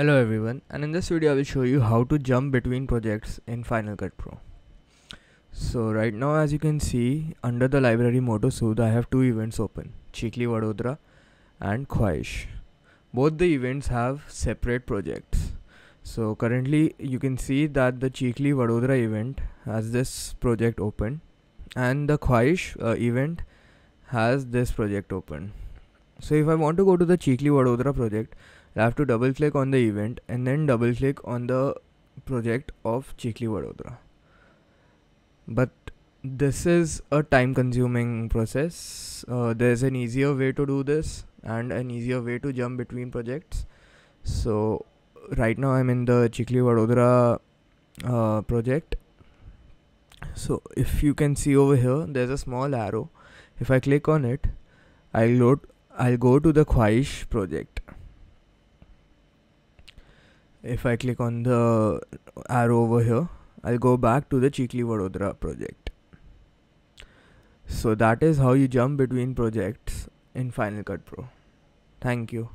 Hello everyone, and in this video I will show you how to jump between projects in Final Cut Pro. So right now, as you can see, under the library Motosood I have two events open, Chikli Vadodara and Khwaish. Both the events have separate projects. So currently you can see that the Chikli Vadodara event has this project open and the Khwaish event has this project open. So if I want to go to the Chikli Vadodara project, I have to double click on the event and then double click on the project of Chikli Vadodara. But this is a time consuming process. There's an easier way to do this and an easier way to jump between projects. So right now I'm in the Chikli Vadodara project. So if you can see over here, there's a small arrow. If I click on it, I'll go to the Khwaish project. If I click on the arrow over here, I'll go back to the Chikli Vadodara project. So that is how you jump between projects in Final Cut Pro. Thank you.